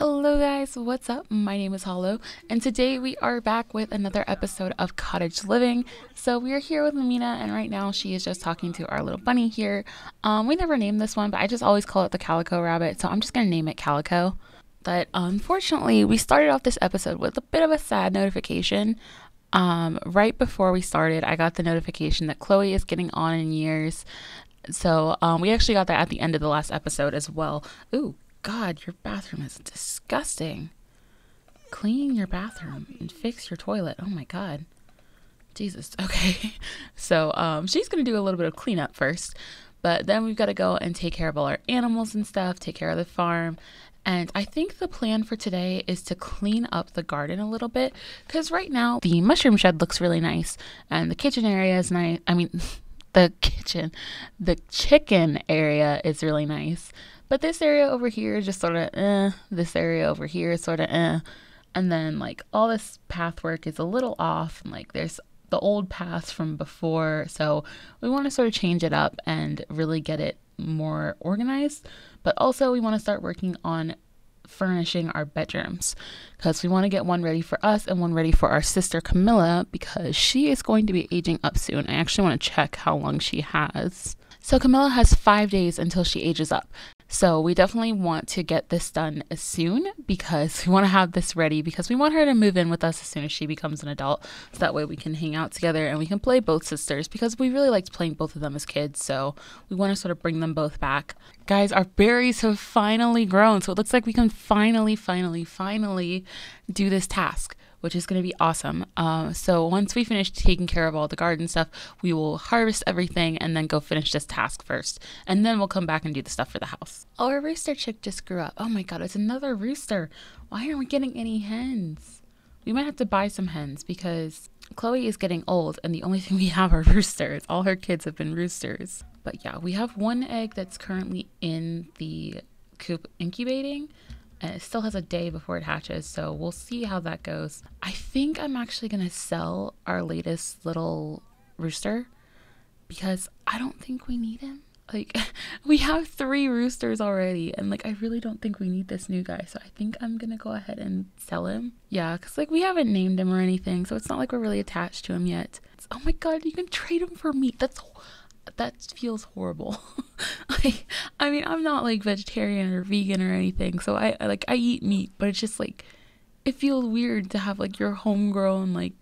Hello guys, what's up? My name is Hollo, and today we are back with another episode of Cottage Living. So we are here with Amina, and right now she is just talking to our little bunny here. We never named this one, but I just always call it the Calico Rabbit, so I'm just gonna name it Calico. But unfortunately, we started off this episode with a bit of a sad notification. Right before we started, I got the notification that Chloe is getting on in years. So we actually got that at the end of the last episode as well. Ooh. God, your bathroom is disgusting. Clean your bathroom and fix your toilet. Oh my God. Jesus. Okay. So she's going to do a little bit of cleanup first, but then we've got to go and take care of all our animals and stuff, take care of the farm. And I think the plan for today is to clean up the garden a little bit, because right now the mushroom shed looks really nice and the kitchen area is nice. I mean, the chicken area is really nice. But this area over here is just sort of this area over here is sort of and then like all this path work is a little off, and like there's the old paths from before, so we want to sort of change it up and really get it more organized. But also we want to start working on furnishing our bedrooms, because we want to get one ready for us and one ready for our sister Camilla, because she is going to be aging up soon. I actually want to check how long she has. So Camilla has 5 days until she ages up. So we definitely want to get this done soon, because we want to have this ready, because we want her to move in with us as soon as she becomes an adult. So that way we can hang out together and we can play both sisters, because we really liked playing both of them as kids. So we want to sort of bring them both back. Guys, our berries have finally grown. So it looks like we can finally do this task, which is going to be awesome. So once we finish taking care of all the garden stuff, we will harvest everything and then go finish this task first. And then we'll come back and do the stuff for the house. Oh, our rooster chick just grew up. Oh my God, it's another rooster. Why aren't we getting any hens? We might have to buy some hens, because Chloe is getting old and the only thing we have are roosters. All her kids have been roosters. But yeah, we have one egg that's currently in the coop incubating. And it still has a day before it hatches, so we'll see how that goes. I think I'm actually going to sell our latest little rooster, because I don't think we need him. Like, we have 3 roosters already, and like I really don't think we need this new guy, so I think I'm going to go ahead and sell him. Yeah, because like we haven't named him or anything, so it's not like we're really attached to him yet. It's, oh my God, you can trade him for meat. That feels horrible. Like, I mean, I'm not like vegetarian or vegan or anything, so I eat meat, but it's just like, it feels weird to have like your homegrown, like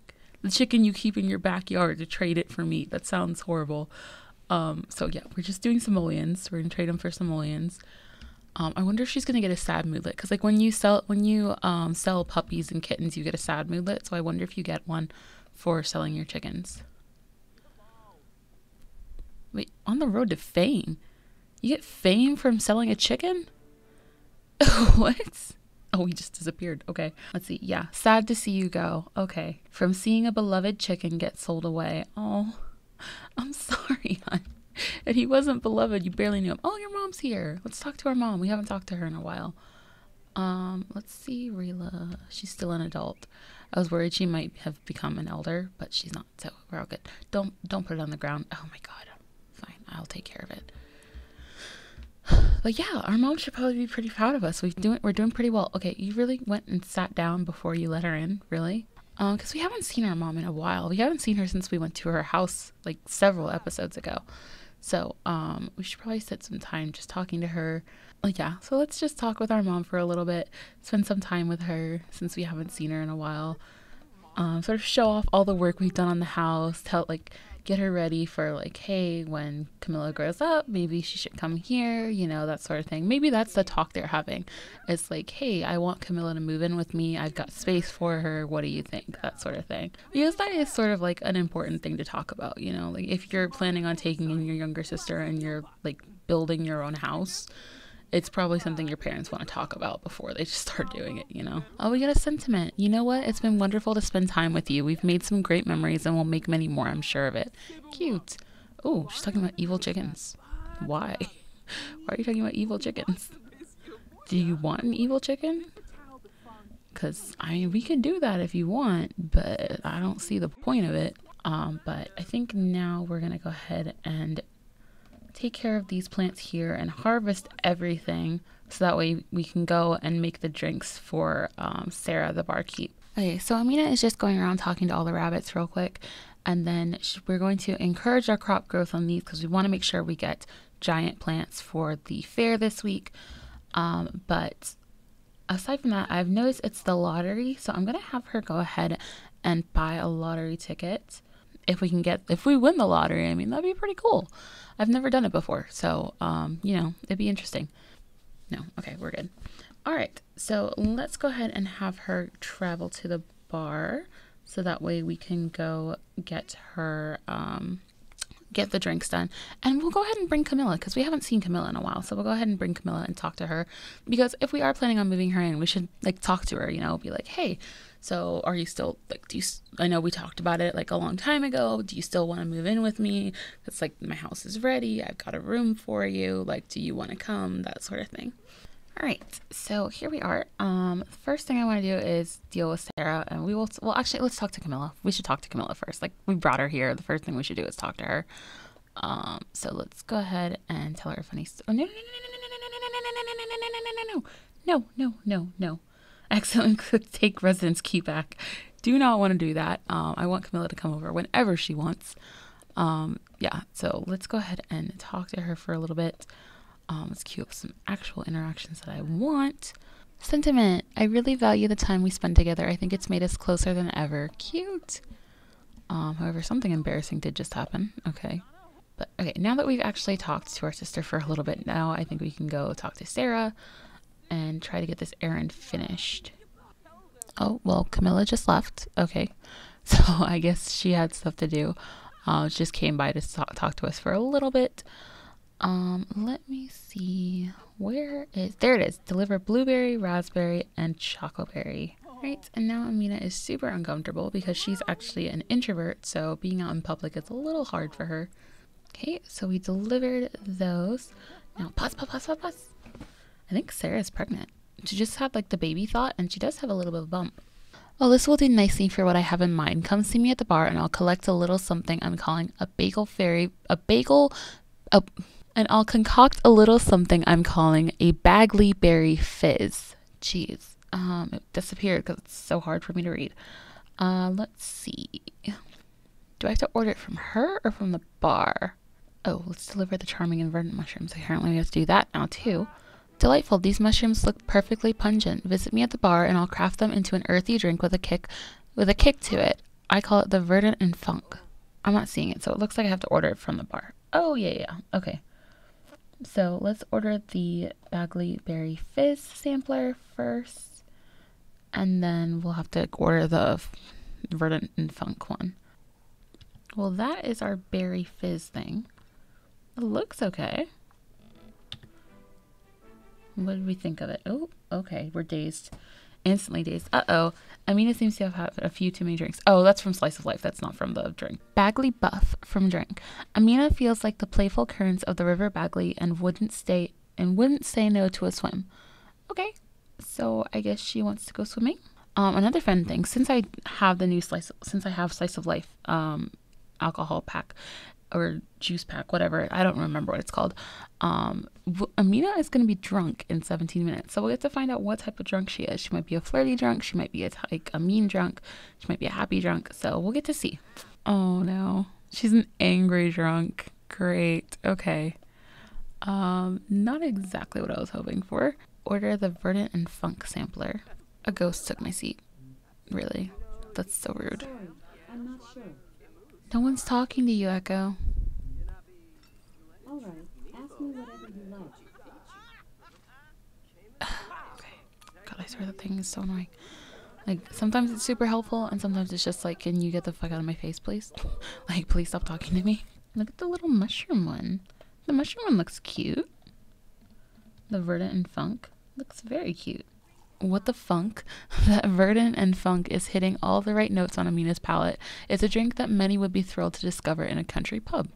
the chicken you keep in your backyard, to trade it for meat. That sounds horrible. So yeah, we're just doing simoleons. We're gonna trade them for simoleons. I wonder if she's gonna get a sad moodlet, because like when you sell puppies and kittens, you get a sad moodlet. So I wonder if you get one for selling your chickens. Wait, on the road to fame? You get fame from selling a chicken? What? Oh, he just disappeared. Okay, let's see. Yeah, sad to see you go. Okay, from seeing a beloved chicken get sold away. Oh, I'm sorry, hon. And he wasn't beloved. You barely knew him. Oh, your mom's here. Let's talk to our mom. We haven't talked to her in a while. Let's see, Rila. She's still an adult. I was worried she might have become an elder, but she's not, so we're all good. Don't put it on the ground. Oh my God. Fine, I'll take care of it. But yeah, our mom should probably be pretty proud of us. We're doing pretty well. Okay, you really went and sat down before you let her in, really? Because we haven't seen our mom in a while. We haven't seen her since we went to her house like several episodes ago. So we should probably set some time just talking to her. Yeah, so let's just talk with our mom for a little bit, spend some time with her since we haven't seen her in a while. Sort of show off all the work we've done on the house, get her ready for like, hey, when Camilla grows up, maybe she should come here, you know, that sort of thing. Maybe that's the talk they're having. It's like, hey, I want Camilla to move in with me. I've got space for her. What do you think? That sort of thing. Because that is sort of like an important thing to talk about, you know, like if you're planning on taking in your younger sister and you're like building your own house, it's probably something your parents want to talk about before they just start doing it, you know? Oh, we got a sentiment. You know what? It's been wonderful to spend time with you. We've made some great memories and we'll make many more, I'm sure of it. Cute. Oh, she's talking about evil chickens. Why? Why are you talking about evil chickens? Do you want an evil chicken? Because, I mean, we can do that if you want, but I don't see the point of it. But I think now we're going to go ahead and take care of these plants here and harvest everything so that way we can go and make the drinks for Sarah, the barkeep. Okay, so Amina is just going around talking to all the rabbits real quick, and then we're going to encourage our crop growth on these because we want to make sure we get giant plants for the fair this week. But aside from that, I've noticed it's the lottery, so I'm gonna have her go ahead and buy a lottery ticket. If we win the lottery, I mean, that'd be pretty cool. I've never done it before, so you know, it'd be interesting. No, okay, we're good. All right, so let's go ahead and have her travel to the bar so that way we can go get her get the drinks done, and we'll go ahead and bring Camilla because we haven't seen Camilla in a while. So we'll go ahead and bring Camilla and talk to her, because if we are planning on moving her in, we should like talk to her, you know, be like, hey, so are you still like, I know we talked about it like a long time ago. Do you still want to move in with me? It's like, my house is ready. I've got a room for you. Like, do you want to come? That sort of thing. All right, so here we are. First thing I want to do is deal with Sarah, and we will, well, actually, let's talk to Camilla. We should talk to Camilla first. Like, we brought her here. The first thing we should do is talk to her. So let's go ahead and tell her a funny story. Oh, no. Excellent, click take residence key back. Do not want to do that. I want Camilla to come over whenever she wants. Yeah, so let's go ahead and talk to her for a little bit. Let's queue up some actual interactions that I want. Sentiment. I really value the time we spend together. I think it's made us closer than ever. Cute. However, something embarrassing did just happen. Okay. But okay, now that we've actually talked to our sister for a little bit now, I think we can go talk to Sarah and try to get this errand finished. Oh, well, Camilla just left. Okay. So I guess she had stuff to do. She just came by to talk to us for a little bit. Let me see, where is, there it is, deliver blueberry, raspberry, and chocoberry. Right, and now Amina is super uncomfortable because she's actually an introvert, so being out in public is a little hard for her. Okay, so we delivered those. Now, pause. I think Sarah's pregnant. She just had like the baby thought, and she does have a little bit of a bump. Well, this will do nicely for what I have in mind. Come see me at the bar, and I'll collect a little something I'm calling a bagel fairy, and I'll concoct a little something I'm calling a Bagley Berry Fizz. Jeez, it disappeared because it's so hard for me to read. Let's see. Do I have to order it from her or from the bar? Oh, let's deliver the charming and verdant mushrooms. Apparently we have to do that now too. Delightful, these mushrooms look perfectly pungent. Visit me at the bar and I'll craft them into an earthy drink with a kick to it. I call it the Verdant and Funk. I'm not seeing it, so it looks like I have to order it from the bar. Oh, yeah. Okay. So let's order the Bagley Berry Fizz sampler first, and then we'll have to order the Verdant and Funk one. Well, that is our Berry Fizz thing. It looks okay. What did we think of it? Oh, okay. We're dazed. Instantly dazed. Uh-oh. Amina seems to have had a few too many drinks. Oh, that's from Slice of Life. That's not from the drink. Bagley Buff from drink. Amina feels like the playful currents of the River Bagley and wouldn't say no to a swim. Okay, so I guess she wants to go swimming. Another fun thing, since I have Slice of Life alcohol pack or juice pack, whatever, I don't remember what it's called. Amina is going to be drunk in 17 minutes, so we'll get to find out what type of drunk she is. She might be a flirty drunk, she might be a mean drunk, she might be a happy drunk, so we'll get to see. Oh no, she's an angry drunk. Great, okay. Not exactly what I was hoping for. Order the Verdant and Funk sampler. A ghost took my seat. Really? That's so rude. Sorry, I'm not sure. No one's talking to you, Echo. All right, ask me whatever you like. Okay. God, I swear that thing is so annoying. Like, sometimes it's super helpful, and sometimes it's just like, can you get the fuck out of my face, please? Like, please stop talking to me. Look at the little mushroom one. The mushroom one looks cute. The Verdant and Funk looks very cute. What the funk? That Verdant and Funk is hitting all the right notes on Amina's palate. It's a drink that many would be thrilled to discover in a country pub.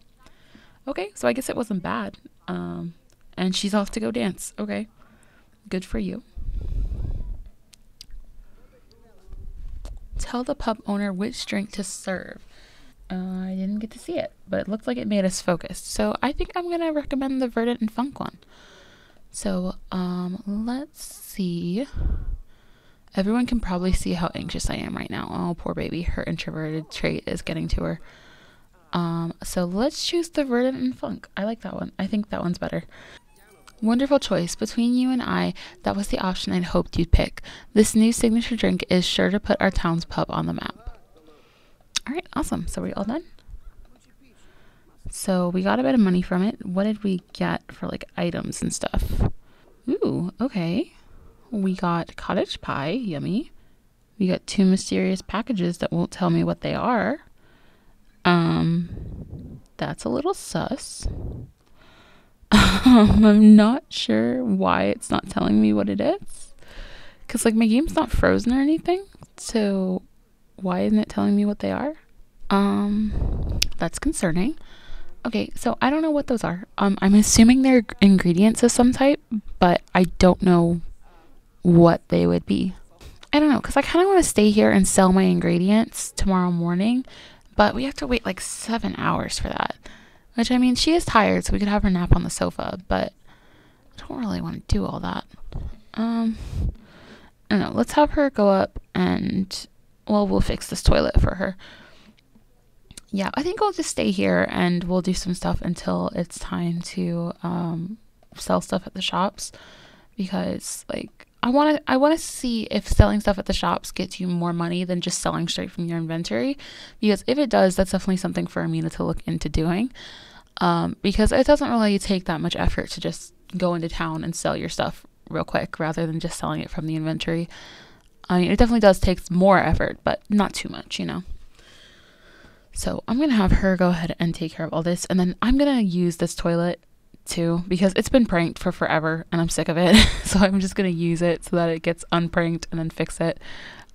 Okay, so I guess it wasn't bad. And she's off to go dance. Okay, good for you. Tell the pub owner which drink to serve. I didn't get to see it, but it looked like it made us focused. So I think I'm going to recommend the Verdant and Funk one. So let's see. Everyone can probably see how anxious I am right now. Oh, poor baby. Her introverted trait is getting to her. So let's choose the Verdant and Funk. I like that one. I think that one's better. Wonderful choice. Between you and I, that was the option I'd hoped you'd pick. This new signature drink is sure to put our town's pub on the map. All right, awesome. So we're all done. So we got a bit of money from it. What did we get for like items and stuff? Ooh, okay. We got cottage pie, yummy. We got two mysterious packages that won't tell me what they are. That's a little sus. I'm not sure why it's not telling me what it is, because like my game's not frozen or anything, so why isn't it telling me what they are? That's concerning. Okay, so I don't know what those are. I'm assuming they're ingredients of some type, but I don't know what they would be. I don't know, because I kind of want to stay here and sell my ingredients tomorrow morning, but we have to wait like 7 hours for that. Which, I mean, she is tired, so we could have her nap on the sofa, but I don't really want to do all that. I don't know. Let's have her go up and, well, we'll fix this toilet for her. Yeah, I think I'll just stay here and we'll do some stuff until it's time to sell stuff at the shops, because, like, I want to see if selling stuff at the shops gets you more money than just selling straight from your inventory, because if it does, that's definitely something for Amina to look into doing, because it doesn't really take that much effort to just go into town and sell your stuff real quick rather than just selling it from the inventory. I mean, it definitely does take more effort, but not too much, you know. So I'm going to have her go ahead and take care of all this, and then I'm going to use this toilet too, because it's been pranked for forever and I'm sick of it. So I'm just gonna use it so that it gets unpranked and then fix it.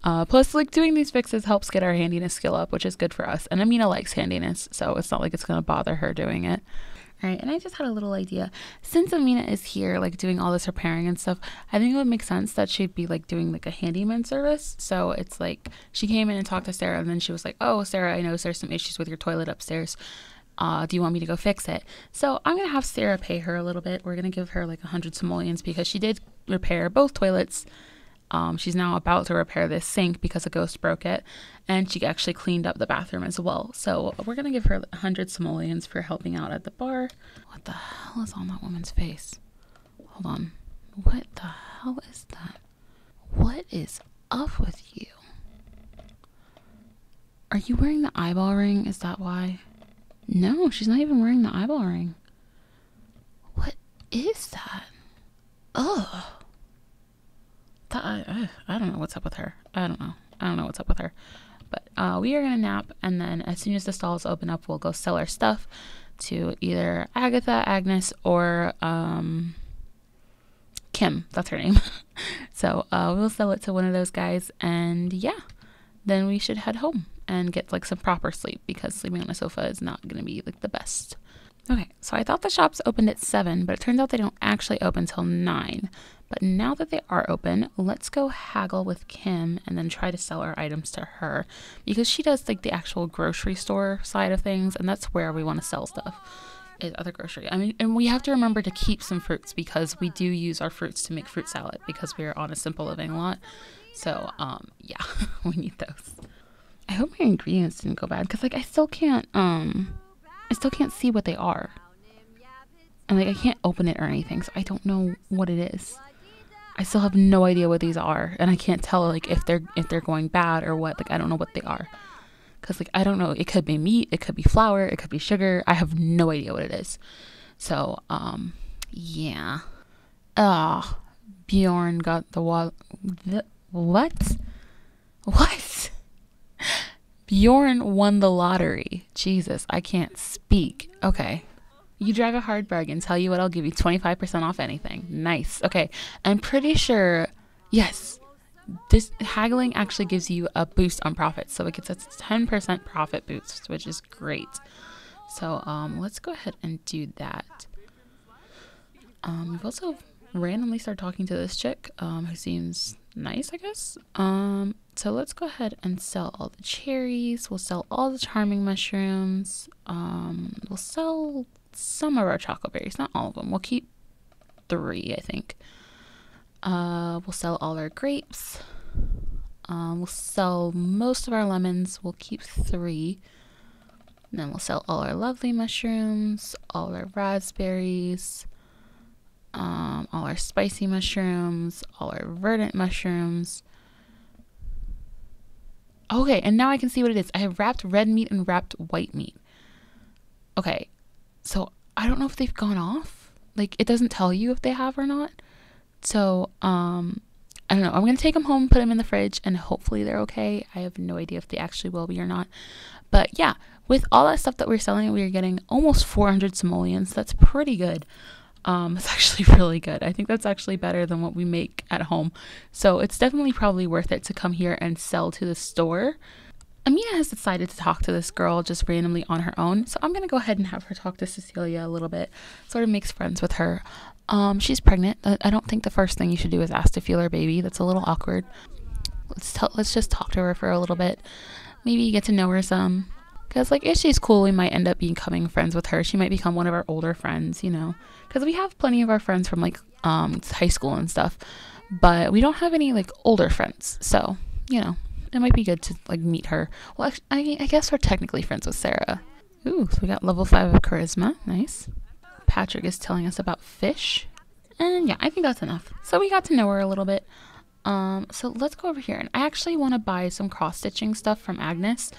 Plus, like, doing these fixes helps get our handiness skill up, which is good for us, and Amina likes handiness, so it's not like it's gonna bother her doing it. All right, and I just had a little idea. Since Amina is here, like, doing all this repairing and stuff, I think it would make sense that she'd be like doing like a handyman service. So it's like she came in and talked to Sarah, and then she was like, oh, Sarah, I noticed there's some issues with your toilet upstairs. Do you want me to go fix it? So I'm going to have Sarah pay her a little bit. We're going to give her like 100 simoleons because she did repair both toilets. She's now about to repair this sink because a ghost broke it. And she actually cleaned up the bathroom as well. So we're going to give her 100 simoleons for helping out at the bar. What the hell is on that woman's face? Hold on. What the hell is that? What is up with you? Are you wearing the eyeball ring? Is that why? No, she's not even wearing the eyeball ring. What is that? Ugh. I don't know what's up with her. I don't know what's up with her. But we are going to nap, and then as soon as the stalls open up, we'll go sell our stuff to either Agatha, Agnes, or Kim. That's her name. So we'll sell it to one of those guys, and yeah, then we should head home and get like some proper sleep, because sleeping on a sofa is not gonna be like the best. Okay, so I thought the shops opened at 7, but it turns out they don't actually open till 9. But now that they are open, let's go haggle with Kim and then try to sell our items to her, because she does like the actual grocery store side of things, and that's where we want to sell stuff, is other grocery. I mean, and we have to remember to keep some fruits, because we do use our fruits to make fruit salad, because we are on a simple living lot. So yeah, we need those. I hope my ingredients didn't go bad, because like I still can't see what they are, and like I can't open it or anything, so I don't know what it is. I still have no idea what these are, and I can't tell like if they're going bad or what. Like, I don't know what they are, because like I don't know. It could be meat, it could be flour, it could be sugar. I have no idea what it is. So yeah. Ah, Bjorn got the what? Bjorn won the lottery. Jesus, I can't speak. Okay. You drive a hard bargain. Tell you what, I'll give you 25% off anything. Nice. Okay. I'm pretty sure, yes, this haggling actually gives you a boost on profits. So it gets a 10% profit boost, which is great. So let's go ahead and do that. We've also randomly started talking to this chick who seems nice, I guess. So let's go ahead and sell all the cherries. We'll sell all the charming mushrooms. We'll sell some of our chocolate berries, not all of them. We'll keep 3, I think. We'll sell all our grapes. We'll sell most of our lemons. We'll keep 3. And then we'll sell all our lovely mushrooms, all our raspberries, all our spicy mushrooms, all our verdant mushrooms. Okay, and now I can see what it is. I have wrapped red meat and wrapped white meat. Okay, so I don't know if they've gone off. Like, it doesn't tell you if they have or not. So, I don't know. I'm going to take them home, put them in the fridge, and hopefully they're okay. I have no idea if they actually will be or not. But yeah, with all that stuff that we're selling, we're getting almost 400 simoleons. That's pretty good. It's actually really good. I think that's actually better than what we make at home. So it's definitely probably worth it to come here and sell to the store. Amina has decided to talk to this girl just randomly on her own. So I'm going to go ahead and have her talk to Cecilia a little bit. Sort of makes friends with her. She's pregnant. I don't think the first thing you should do is ask to feel her baby. That's a little awkward. Let's just talk to her for a little bit. Maybe you get to know her some. Because, like, if she's cool, we might end up becoming friends with her. She might become one of our older friends, you know. Because we have plenty of our friends from, like, high school and stuff. But we don't have any, like, older friends. So, you know, it might be good to, like, meet her. Well, I guess we're technically friends with Sarah. Ooh, so we got level 5 of charisma. Nice. Patrick is telling us about fish. And, yeah, I think that's enough. So we got to know her a little bit. So let's go over here. And I actually want to buy some cross-stitching stuff from Agnes,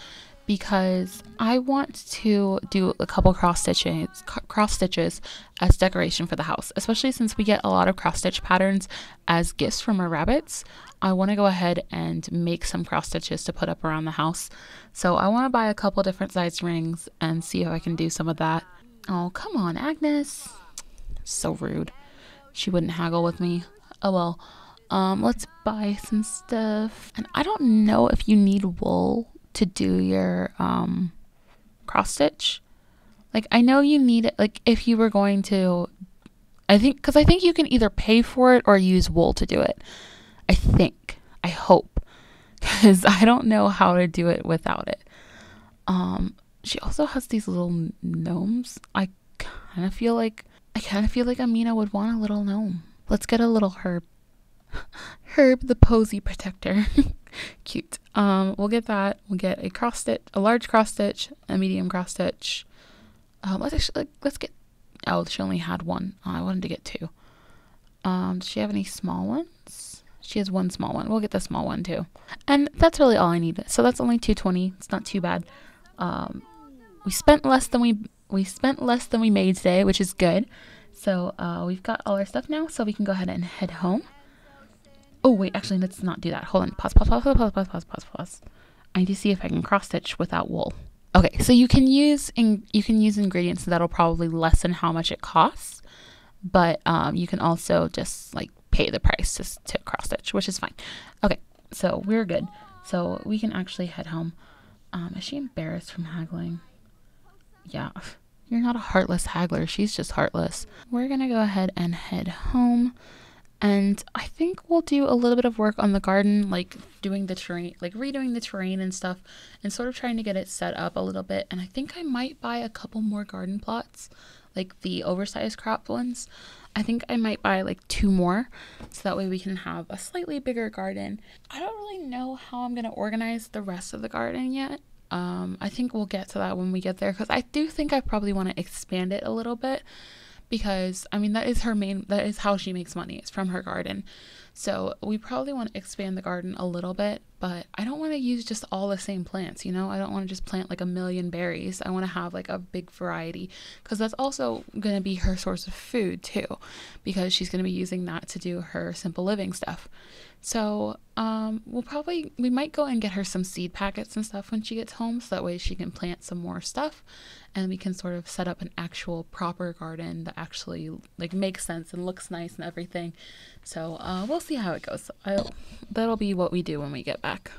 because I want to do a couple cross stitches as decoration for the house, especially since we get a lot of cross stitch patterns as gifts from our rabbits. I want to go ahead and make some cross stitches to put up around the house. So I want to buy a couple different size rings and see if I can do some of that. Oh, come on, Agnes. So rude. She wouldn't haggle with me. Oh well. Let's buy some stuff. And I don't know if you need wool to do your cross stitch. Like, I know you need it, like, if you were going to, I think, because I think you can either pay for it or use wool to do it. I think, I hope, because I don't know how to do it without it. She also has these little gnomes. I kind of feel like Amina would want a little gnome. Let's get a little Herb the Posy Protector. Cute. We'll get that. We'll get a cross stitch, a large cross stitch, a medium cross stitch. Let's get, oh, she only had one. Oh, I wanted to get 2. Does she have any small ones? She has one small one. We'll get the small one too. And that's really all I need. So that's only 220. It's not too bad. We spent less than we made today, which is good. So we've got all our stuff now, so we can go ahead and head home. Oh, wait, actually, let's not do that. Hold on. Pause. I need to see if I can cross-stitch without wool. Okay, so you can use ingredients, so that'll probably lessen how much it costs. But you can also just, like, pay the price just to cross-stitch, which is fine. Okay, so we're good. So we can actually head home. Is she embarrassed from haggling? Yeah. You're not a heartless haggler. She's just heartless. We're going to go ahead and head home. And I think we'll do a little bit of work on the garden, like doing the terrain, like redoing the terrain and stuff, and sort of trying to get it set up a little bit. And I think I might buy a couple more garden plots, like the oversized crop ones. I think I might buy like 2 more, so that way we can have a slightly bigger garden. I don't really know how I'm going to organize the rest of the garden yet. I think we'll get to that when we get there, because I do think I probably want to expand it a little bit. Because, I mean, that is how she makes money, it's from her garden. So we probably want to expand the garden a little bit, but I don't want to use just all the same plants, you know? I don't want to just plant like a million berries. I want to have like a big variety, because that's also going to be her source of food too, because she's going to be using that to do her simple living stuff. So we might go and get her some seed packets and stuff when she gets home, so that way she can plant some more stuff, and we can sort of set up an actual proper garden that actually, like, makes sense and looks nice and everything. So we'll see how it goes. That'll be what we do when we get back.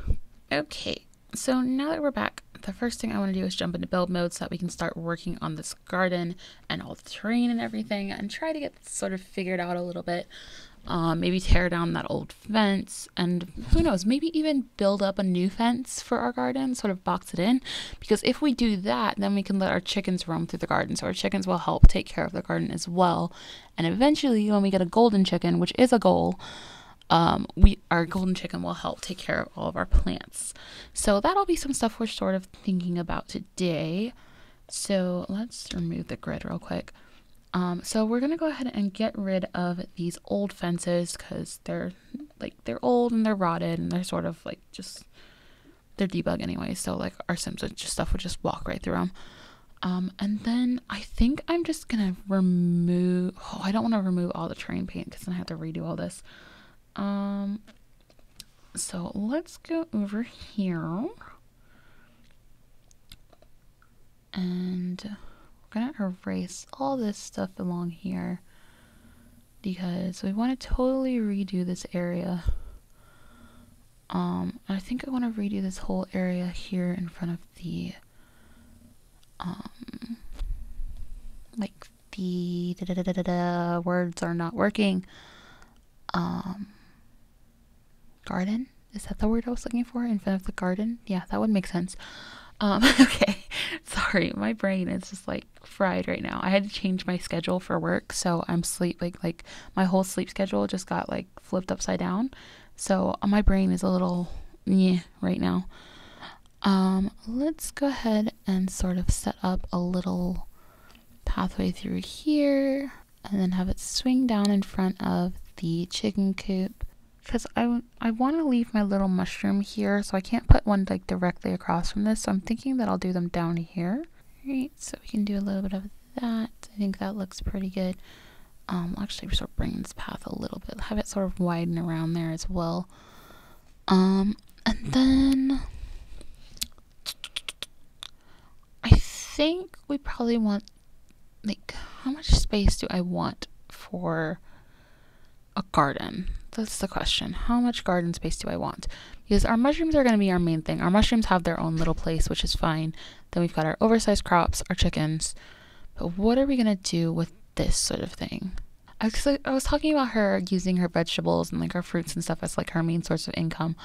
Okay, so now that we're back, the first thing I want to do is jump into build mode so that we can start working on this garden and all the terrain and everything and try to get this sort of figured out a little bit. Maybe tear down that old fence and who knows, maybe even build up a new fence for our garden, sort of box it in, because if we do that, then we can let our chickens roam through the garden. So our chickens will help take care of the garden as well. And eventually when we get a golden chicken, which is a goal, our golden chicken will help take care of all of our plants. So that'll be some stuff we're sort of thinking about today. So let's remove the grid real quick. So we're going to go ahead and get rid of these old fences because they're old and they're rotted and they're sort of like just, they're debug anyway. So like our Sims would just walk right through them. And then I think I'm just going to remove, oh, I don't want to remove all the terrain paint because then I have to redo all this. So let's go over here and gonna erase all this stuff along here because we want to totally redo this area. I think I want to redo this whole area here in front of the like the words are not working, garden, is that the word I was looking for? In front of the garden? Yeah, that would make sense. Okay, sorry, my brain is just like fried right now. I had to change my schedule for work, so I'm like my whole sleep schedule just got like flipped upside down. So my brain is a little yeah right now. Let's go ahead and sort of set up a little pathway through here and then have it swing down in front of the chicken coop. Because I want to leave my little mushroom here, so I can't put one like directly across from this, so I'm thinking that I'll do them down here. Alright, so we can do a little bit of that. I think that looks pretty good. Actually, we're sort of bringing this path a little bit, have it sort of widen around there as well. And then I think we probably want, like, how much space do I want for a garden? That's the question. How much garden space do I want? Because our mushrooms are going to be our main thing. Our mushrooms have their own little place, which is fine. Then we've got our oversized crops, our chickens. But what are we going to do with this sort of thing? I was talking about her using her vegetables and like her fruits and stuff as like her main source of income.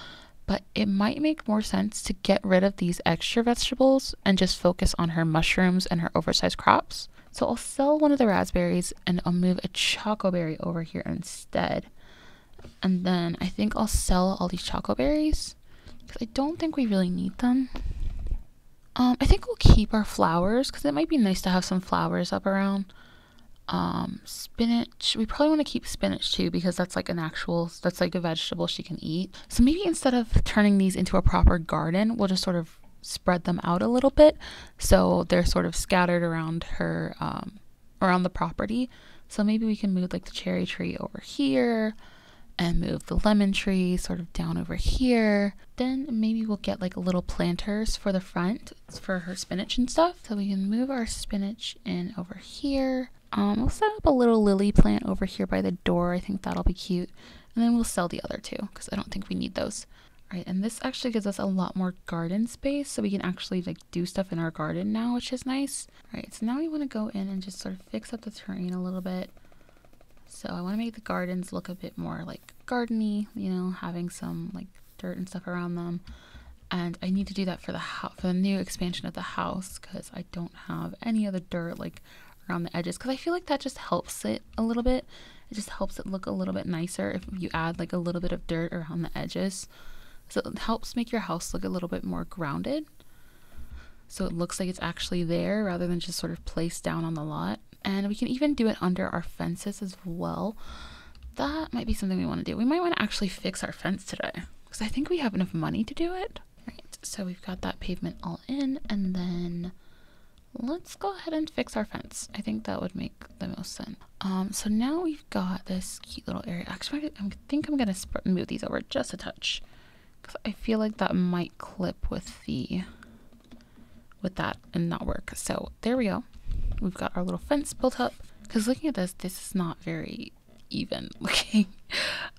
But it might make more sense to get rid of these extra vegetables and just focus on her mushrooms and her oversized crops. So I'll sell one of the raspberries and I'll move a chocoberry over here instead. And then I think I'll sell all these chocoberries because I don't think we really need them. I think we'll keep our flowers because it might be nice to have some flowers up around. Spinach, we probably want to keep spinach too because that's like an actual, that's like a vegetable she can eat. So maybe instead of turning these into a proper garden, we'll just sort of spread them out a little bit so they're sort of scattered around her, around the property. So maybe we can move like the cherry tree over here and move the lemon tree sort of down over here. Then maybe we'll get like little planters for the front for her spinach and stuff. So we can move our spinach in over here. We'll set up a little lily plant over here by the door. I think that'll be cute. And then we'll sell the other two because I don't think we need those. All right, and this actually gives us a lot more garden space so we can actually like do stuff in our garden now, which is nice. All right, so now we want to go in and just sort of fix up the terrain a little bit. So I want to make the gardens look a bit more like gardeny, you know, having some like dirt and stuff around them. And I need to do that for the house, for the new expansion of the house, because I don't have any other dirt like around the edges. Because I feel like that just helps it a little bit. It just helps it look a little bit nicer if you add like a little bit of dirt around the edges. So it helps make your house look a little bit more grounded. So it looks like it's actually there rather than just sort of placed down on the lot. And we can even do it under our fences as well. That might be something we want to do. We might want to actually fix our fence today because I think we have enough money to do it. Right, so we've got that pavement all in, and then let's go ahead and fix our fence. I think that would make the most sense. So now we've got this cute little area. Actually, I think I'm going to move these over just a touch because I feel like that might clip with the, with that and not work. So there we go. We've got our little fence built up because looking at this, this is not very even looking.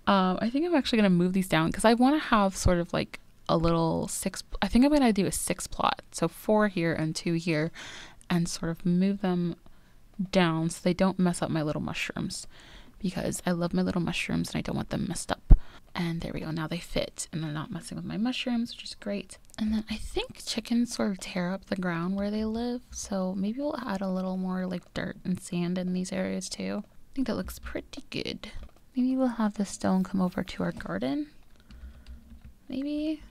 I think I'm actually going to move these down because I want to have sort of like a little six, I think I'm going to do a six plot. So 4 here and 2 here, and sort of move them down so they don't mess up my little mushrooms, because I love my little mushrooms and I don't want them messed up. And there we go. Now they fit and they're not messing with my mushrooms, which is great. And then I think chickens sort of tear up the ground where they live. So maybe we'll add a little more like dirt and sand in these areas too. I think that looks pretty good. Maybe we'll have the stone come over to our garden. Maybe.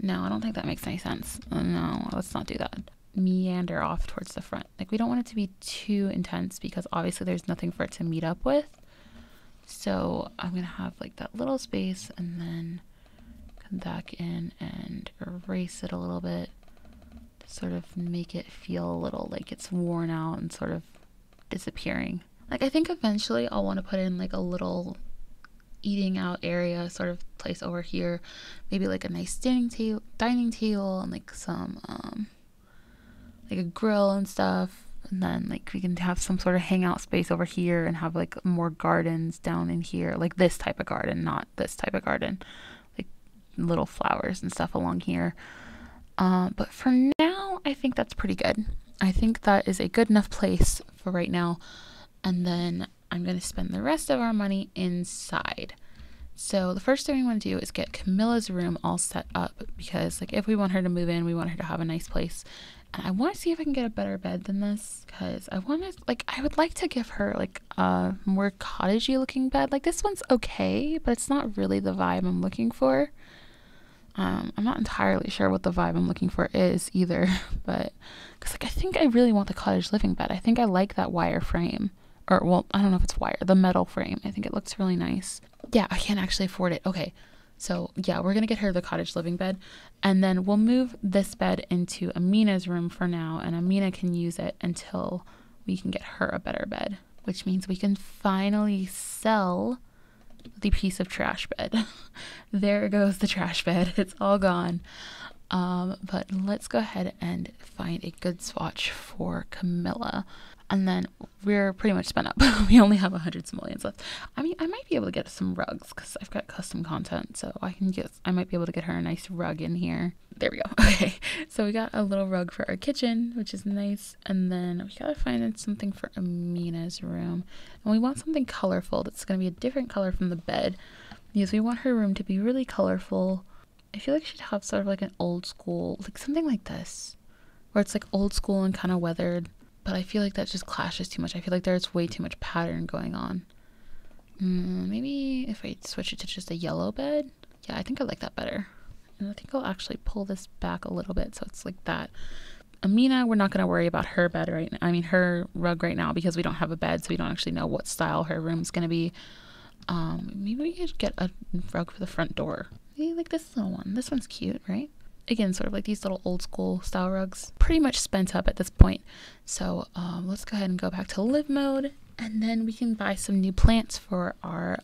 No, I don't think that makes any sense. No, let's not do that. Meander off towards the front. Like, we don't want it to be too intense because obviously there's nothing for it to meet up with. So I'm gonna have like that little space and then come back in and erase it a little bit to sort of make it feel a little like it's worn out and sort of disappearing. Like, I think eventually I'll want to put in like a little eating out area sort of place over here, maybe like a nice dining table and like some like a grill and stuff, and then like we can have some sort of hangout space over here and have like more gardens down in here, like this type of garden, not this type of garden, like little flowers and stuff along here. But for now I think that's pretty good. I think that is a good enough place for right now, and then I'm going to spend the rest of our money inside. So the first thing we want to do is get Camilla's room all set up, because like if we want her to move in, we want her to have a nice place. And I want to see if I can get a better bed than this, because I want to, like, I would like to give her like a more cottagey looking bed. Like this one's okay, but it's not really the vibe I'm looking for. I'm not entirely sure what the vibe I'm looking for is either, but because like I think I really want the cottage living bed. I think I like that wire frame. Or, well, I don't know if it's wire, the metal frame. I think it looks really nice. Yeah, I can't actually afford it. Okay, so yeah, we're gonna get her the cottage living bed, and then we'll move this bed into Amina's room for now, and Amina can use it until we can get her a better bed, which means we can finally sell the piece of trash bed. There goes the trash bed, it's all gone. But let's go ahead and find a good swatch for Camilla. And then we're pretty much spent up. We only have 100 simoleons left. I mean, I might be able to get some rugs because I've got custom content, so I might be able to get her a nice rug in here. There we go. Okay, so we got a little rug for our kitchen, which is nice. And then we gotta find something for Amina's room, and we want something colorful that's gonna be a different color from the bed, because we want her room to be really colorful. I feel like she'd have sort of like an old school, like something like this, where it's like old school and kind of weathered. But I feel like that just clashes too much. I feel like there's way too much pattern going on. Maybe if I switch it to just a yellow bed. Yeah, I think I like that better. And I think I'll actually pull this back a little bit so it's like that. Amina, we're not going to worry about her bed right now. I mean, her rug right now, because we don't have a bed, so we don't actually know what style her room's going to be. Maybe we could get a rug for the front door. Maybe like this little one. This one's cute, right? Again, sort of like these little old school style rugs. Pretty much spent up at this point. So let's go ahead and go back to live mode, and then we can buy some new plants for our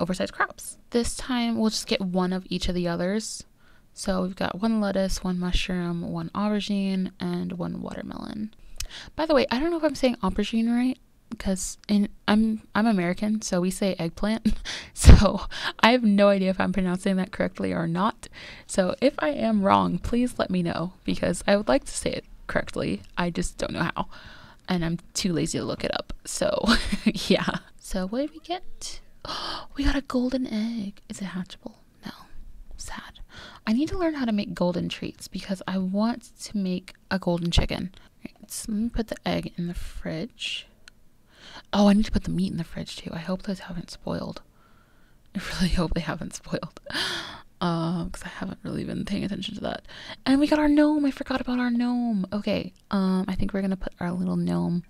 oversized crops. This time we'll just get one of each of the others. So we've got one lettuce, one mushroom, one aubergine, and one watermelon. By the way, I don't know if I'm saying aubergine right, because I'm American, so we say eggplant. So I have no idea if I'm pronouncing that correctly or not. So if I am wrong, please let me know, because I would like to say it correctly. I just don't know how, and I'm too lazy to look it up. So yeah. So what did we get? Oh, we got a golden egg. Is it hatchable? No. Sad. I need to learn how to make golden treats, because I want to make a golden chicken. All right, so let me put the egg in the fridge. Oh, I need to put the meat in the fridge too. I hope those haven't spoiled. I really hope they haven't spoiled, because I haven't really been paying attention to that. And we got our gnome. I forgot about our gnome. Okay, I think we're gonna put our little gnome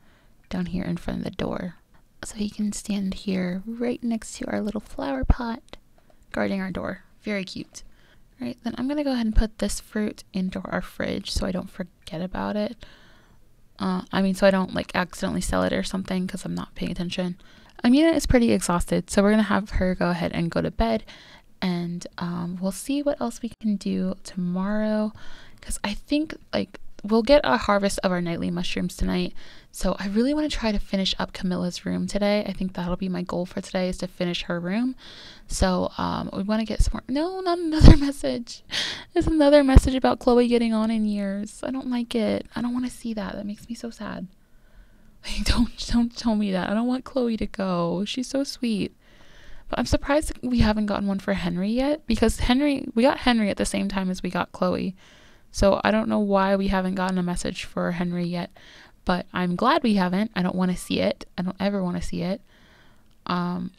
down here in front of the door, so he can stand here right next to our little flower pot, guarding our door. Very cute. All right, then I'm gonna go ahead and put this fruit into our fridge so I don't forget about it. I mean, so I don't like accidentally sell it or something, because I'm not paying attention. Amina is pretty exhausted, so we're going to have her go ahead and go to bed, and we'll see what else we can do tomorrow, because I think like we'll get a harvest of our nightly mushrooms tonight, so I really want to try to finish up Camilla's room today. I think that'll be my goal for today, is to finish her room. So we want to get some more. No, not another message. There's another message about Chloe getting on in years. I don't like it. I don't want to see that. That makes me so sad. Like, don't tell me that. I don't want Chloe to go. She's so sweet. But I'm surprised we haven't gotten one for Henry yet, because Henry, we got Henry at the same time as we got Chloe. So I don't know why we haven't gotten a message for Henry yet, but I'm glad we haven't. I don't want to see it. I don't ever want to see it. But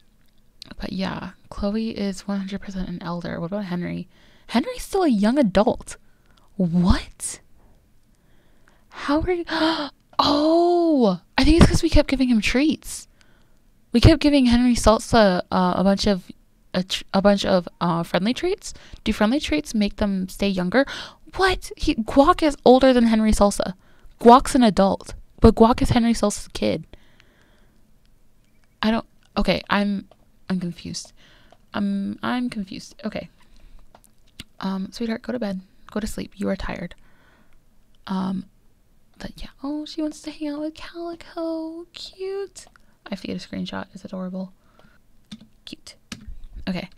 yeah, Chloe is 100% an elder. What about Henry? Henry's still a young adult. What? How are you? Oh, I think it's because we kept giving him treats. We kept giving Henry Salsa a bunch of friendly treats. Do friendly treats make them stay younger? What? Guac is older than Henry Salsa. Guac's an adult, but Guac is Henry Salsa's kid. I don't. Okay, I'm confused. I'm confused. Okay. Sweetheart, go to bed. Go to sleep. You are tired. But yeah. Oh, she wants to hang out with Calico. Cute. I have to get a screenshot. It's adorable. Cute. Okay.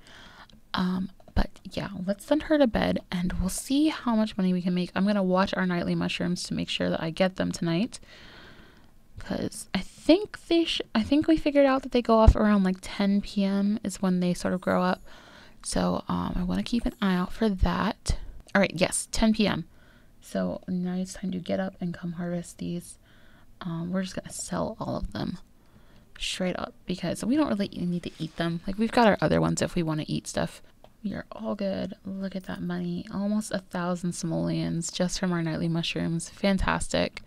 But yeah, let's send her to bed and we'll see how much money we can make. I'm going to watch our nightly mushrooms to make sure that I get them tonight, because I think we figured out that they go off around like 10 p.m. is when they sort of grow up. So I want to keep an eye out for that. All right, yes, 10 p.m. So now it's time to get up and come harvest these. We're just going to sell all of them straight up, because we don't really need to eat them. Like, we've got our other ones if we want to eat stuff. You're all good. Look at that money. Almost 1,000 simoleons just from our nightly mushrooms. Fantastic.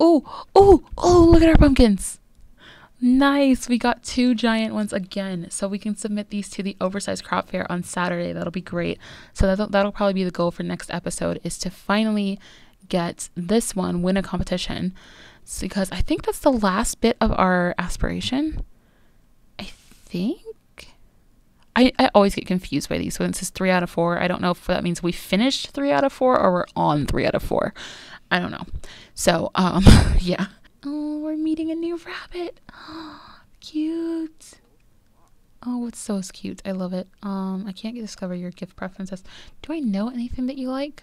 Oh, oh, oh, look at our pumpkins. Nice. We got 2 giant ones again. So we can submit these to the oversized crop fair on Saturday. That'll be great. So that'll probably be the goal for next episode, is to finally get this one, win a competition. It's because I think that's the last bit of our aspiration. I think. I always get confused by these. So this is 3 out of 4. I don't know if that means we finished 3 out of 4 or we're on 3 out of 4. I don't know. So, yeah. Oh, we're meeting a new rabbit. Oh, cute. Oh, it's so cute. I love it. I can't discover your gift preferences. Do I know anything that you like?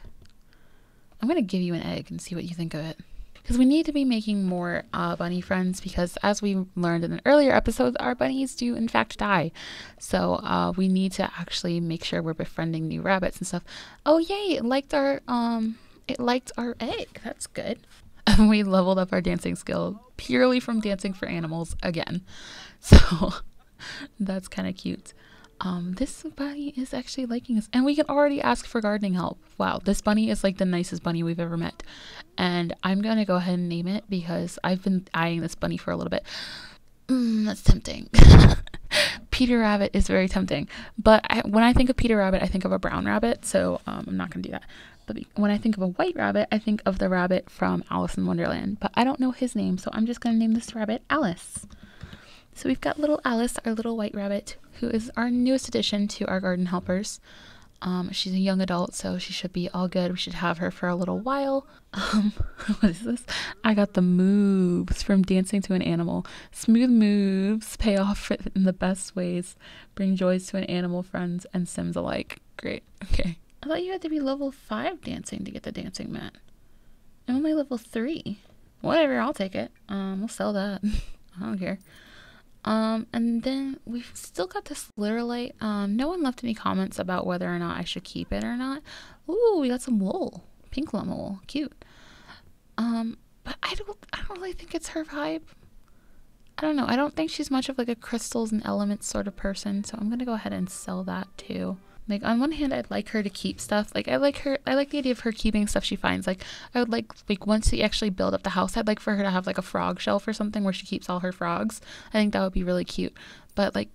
I'm going to give you an egg and see what you think of it. Because we need to be making more bunny friends, because as we learned in an earlier episode, our bunnies do in fact die. So we need to actually make sure we're befriending new rabbits and stuff. Oh yay, it liked our egg. That's good. And we leveled up our dancing skill purely from dancing for animals again. So that's kind of cute. This bunny is actually liking us, and we can already ask for gardening help. Wow, this bunny is like the nicest bunny we've ever met, and I'm gonna go ahead and name it because I've been eyeing this bunny for a little bit. That's tempting. Peter Rabbit is very tempting, but when I think of Peter Rabbit, I think of a brown rabbit, so I'm not gonna do that. But when I think of a white rabbit, I think of the rabbit from Alice in Wonderland, but I don't know his name, so I'm just gonna name this rabbit Alice. So we've got little Alice, our little white rabbit, who is our newest addition to our garden helpers. She's a young adult, so she should be all good. We should have her for a little while. What is this? I got the moves from dancing to an animal. Smooth moves pay off in the best ways. Bring joys to an animal, friends, and sims alike. Great. Okay. I thought you had to be level 5 dancing to get the dancing mat. I'm only level 3. Whatever, I'll take it. We'll sell that. I don't care. And then we've still got this litter light. No one left any comments about whether or not I should keep it or not. Ooh, we got some wool, pink llama wool, cute. But I don't really think it's her vibe. I don't know. I don't think she's much of like a crystals and elements sort of person. So I'm going to go ahead and sell that too. Like, on one hand, I'd like her to keep stuff. Like, I like the idea of her keeping stuff she finds. Like, I would like once we actually build up the house, I'd like for her to have like a frog shelf or something where she keeps all her frogs. I think that would be really cute. But like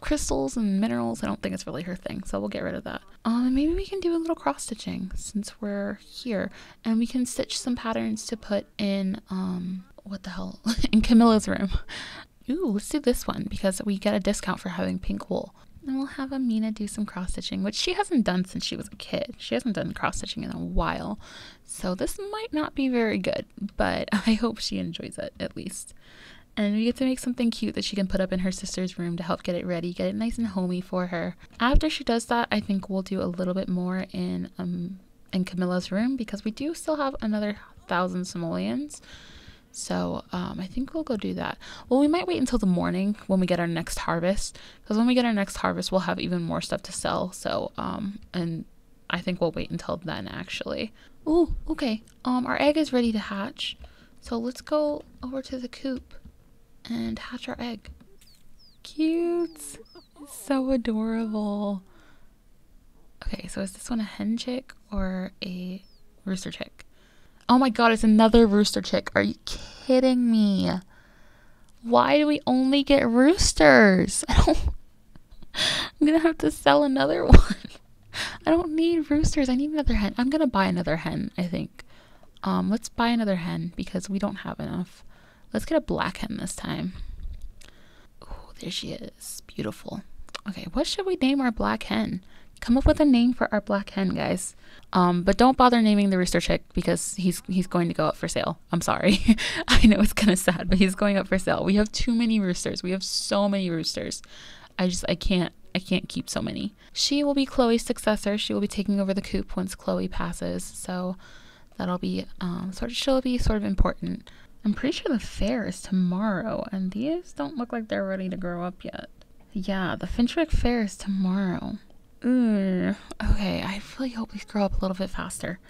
crystals and minerals, I don't think it's really her thing. So we'll get rid of that. Maybe we can do a little cross stitching since we're here, and we can stitch some patterns to put in, what the hell, in Camilla's room. Ooh, let's do this one because we get a discount for having pink wool. And we'll have Amina do some cross-stitching, which she hasn't done since she was a kid. She hasn't done cross-stitching in a while, so this might not be very good, but I hope she enjoys it at least. And we get to make something cute that she can put up in her sister's room to help get it ready, get it nice and homey for her. After she does that, I think we'll do a little bit more in Camilla's room, because we do still have another 1,000 simoleons. So I think we'll go do that. Well, we might wait until the morning when we get our next harvest, because when we get our next harvest, we'll have even more stuff to sell. So and I think we'll wait until then, actually. Oh, okay. Our egg is ready to hatch, so let's go over to the coop and hatch our egg. Cute. So adorable. Okay, so is this one a hen chick or a rooster chick? Oh my god, it's another rooster chick. Are you kidding me? Why do we only get roosters? I'm gonna have to sell another one. I don't need roosters. I need another hen. I'm gonna buy another hen, I think. Let's buy another hen because we don't have enough. Let's get a black hen this time. Oh, there she is. Beautiful. Okay, what should we name our black hen? Come up with a name for our black hen, guys. But don't bother naming the rooster chick because he's going to go up for sale. I'm sorry. I know it's kind of sad, but he's going up for sale. We have too many roosters. We have so many roosters. I can't keep so many. She will be Chloe's successor. She will be taking over the coop once Chloe passes. So that'll be she'll be sort of important. I'm pretty sure the fair is tomorrow, and these don't look like they're ready to grow up yet. Yeah, the Finchwick fair is tomorrow. Okay, I really hope these grow up a little bit faster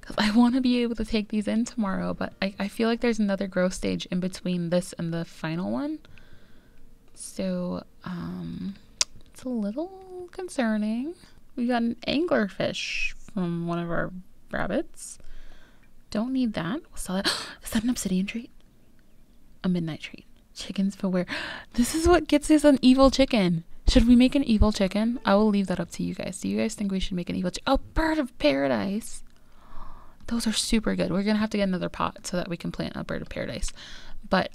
because I want to be able to take these in tomorrow, but I feel like there's another growth stage in between this and the final one, so it's a little concerning. We got an anglerfish from one of our rabbits. Don't need that. We'll sell that. Is that an obsidian treat? A midnight treat. Chickens beware. This is what gets us an evil chicken. Should we make an evil chicken? I will leave that up to you guys. Do you guys think we should make an evil chicken? Oh, bird of paradise. Those are super good. We're going to have to get another pot so that we can plant a bird of paradise. But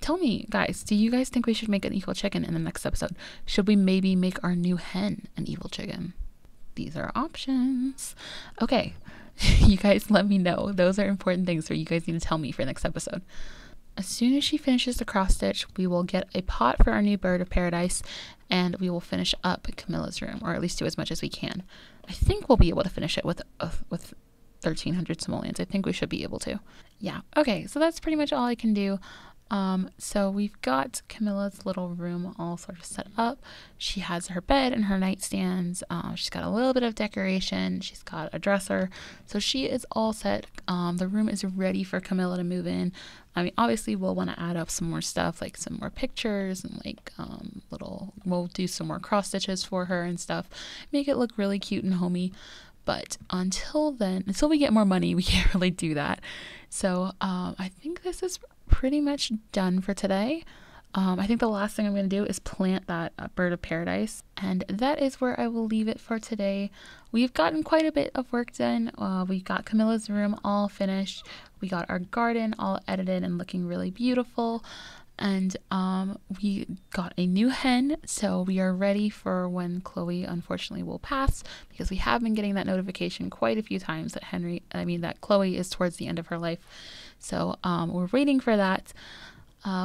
tell me, guys, do you guys think we should make an evil chicken in the next episode? Should we maybe make our new hen an evil chicken? These are options. Okay, you guys let me know. Those are important things that you guys need to tell me for next episode. As soon as she finishes the cross stitch, we will get a pot for our new bird of paradise and we will finish up Camilla's room, or at least do as much as we can. I think we'll be able to finish it with 1,300 simoleons. I think we should be able to. Yeah. Okay, so that's pretty much all I can do. So we've got Camilla's little room all sort of set up. She has her bed and her nightstands. She's got a little bit of decoration. She's got a dresser. So she is all set. The room is ready for Camilla to move in. I mean, obviously we'll want to add up some more stuff, like some more pictures and like we'll do some more cross stitches for her and stuff. Make it look really cute and homey. But until then, until we get more money, we can't really do that. So I think this is pretty much done for today. I think the last thing I'm going to do is plant that bird of paradise, and that is where I will leave it for today. We've gotten quite a bit of work done. We got Camilla's room all finished. We got our garden all edited and looking really beautiful. And we got a new hen, so we are ready for when Chloe unfortunately will pass, because we have been getting that notification quite a few times that Chloe is towards the end of her life. So we're waiting for that.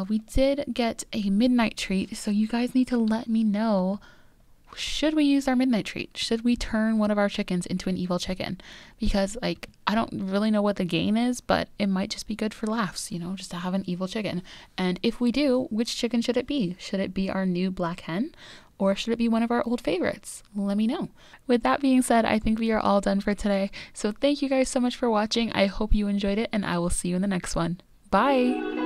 We did get a midnight treat, so you guys need to let me know, should we use our midnight treat? Should we turn one of our chickens into an evil chicken? Because like, I don't really know what the gain is, but it might just be good for laughs, you know, just to have an evil chicken. And if we do, which chicken should it be? Should it be our new black hen? Or should it be one of our old favorites? Let me know. With that being said, I think we are all done for today. So thank you guys so much for watching. I hope you enjoyed it, and I will see you in the next one. Bye.